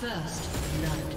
First blood.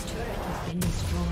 team's turret has been destroyed.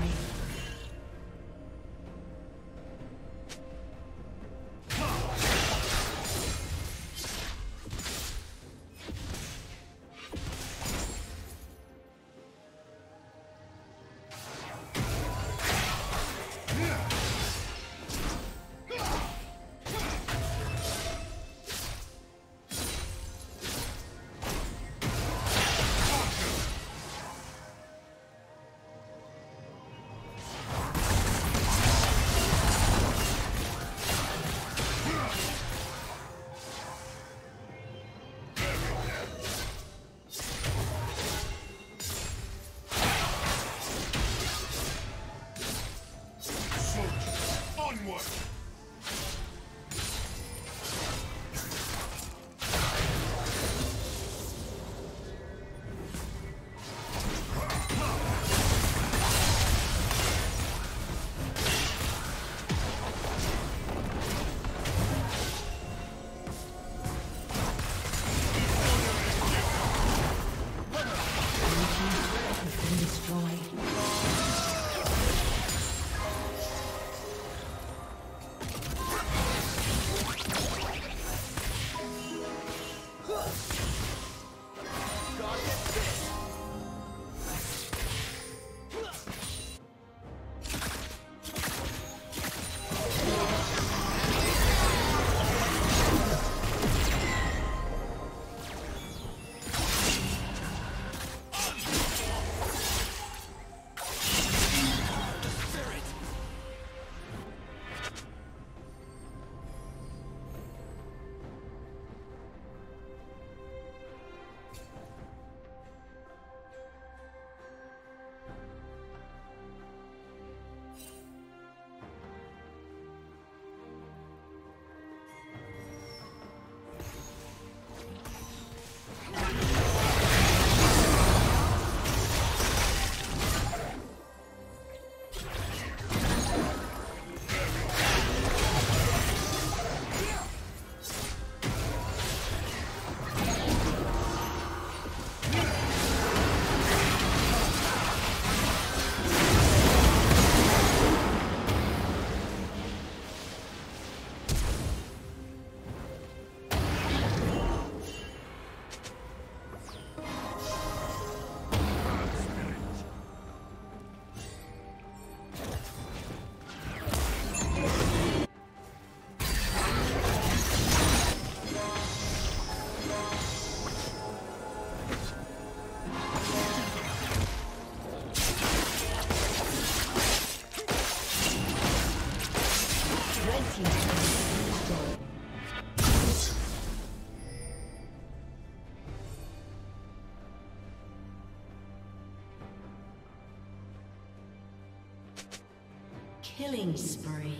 Killing spree.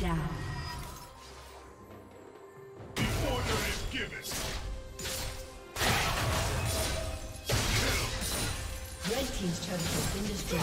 down. Order is given. Kill. Red team's turret has been destroyed.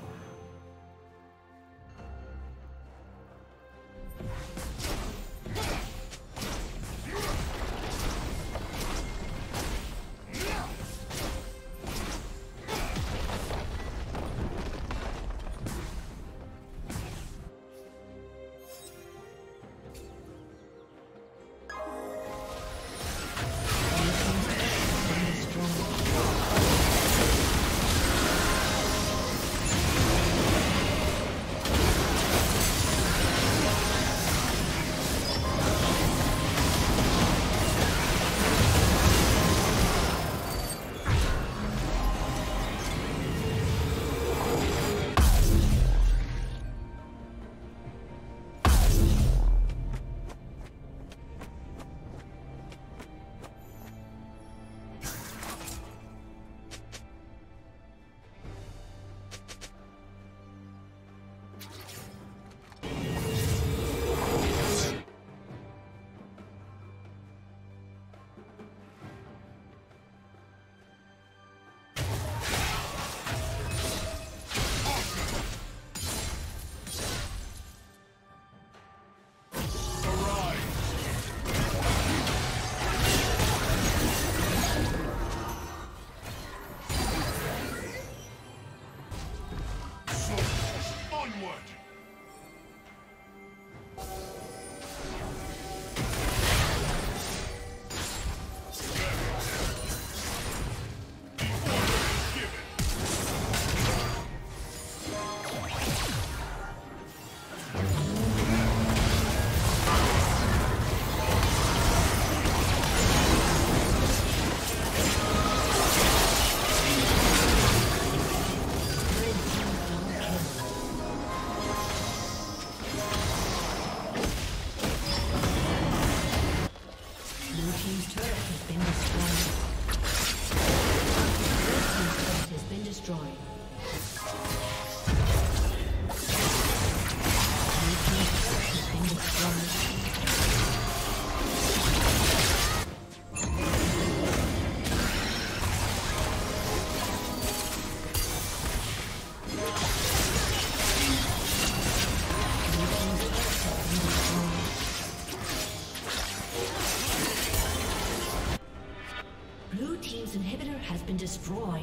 Destroyed.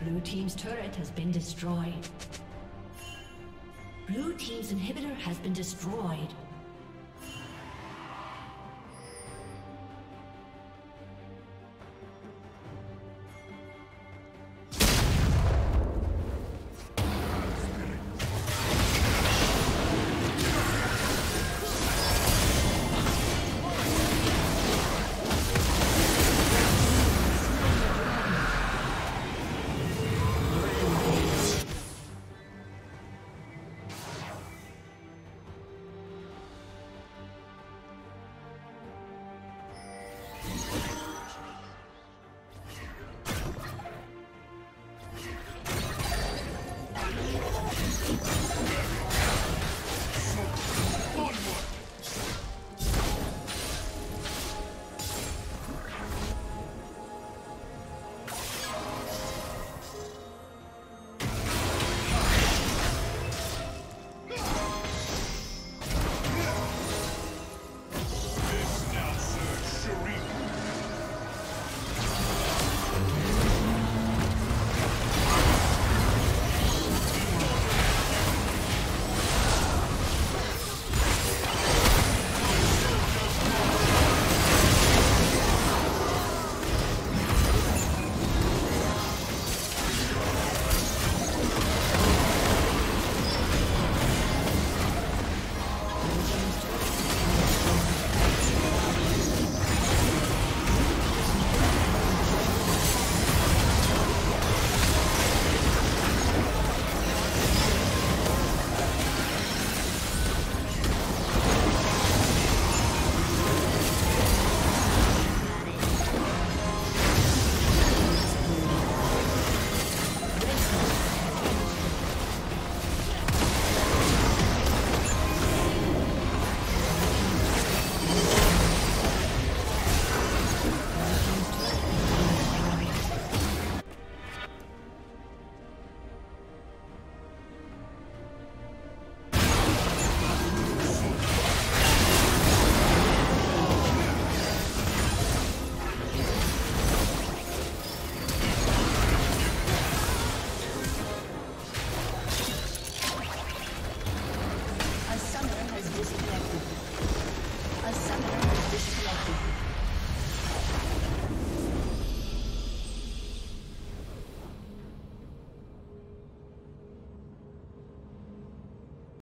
Blue team's turret has been destroyed. Blue team's inhibitor has been destroyed. A summoner